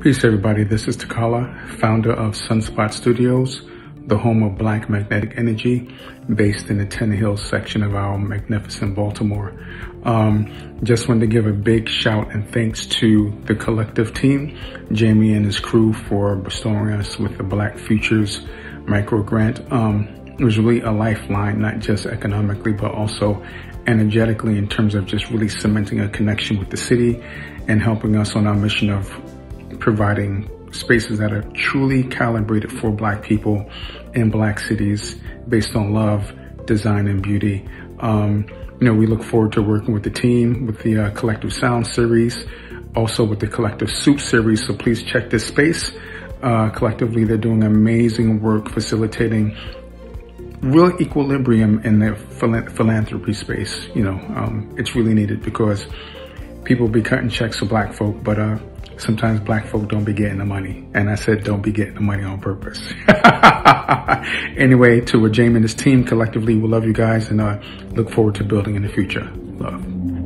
Peace everybody, this is mTkalla, founder of Sunspot Studios, the home of Black Magnetic Energy, based in the Tannehills section of our magnificent Baltimore. Just wanted to give a big shout and thanks to the collective team, Jamie and his crew, for bestowing us with the Black Futures micro grant. It was really a lifeline, not just economically, but also energetically in terms of just really cementing a connection with the city and helping us on our mission of providing spaces that are truly calibrated for Black people in Black cities based on love, design, and beauty. We look forward to working with the team, with the Collective Sound series, also with the Collective Soup series, so please check this space. Collectively, they're doing amazing work facilitating real equilibrium in the philanthropy space. It's really needed because people be cutting checks for Black folk, but sometimes Black folk don't be getting the money. And I said, don't be getting the money on purpose. Anyway, to Jamie and his team, collectively, we love you guys and look forward to building in the future. Love.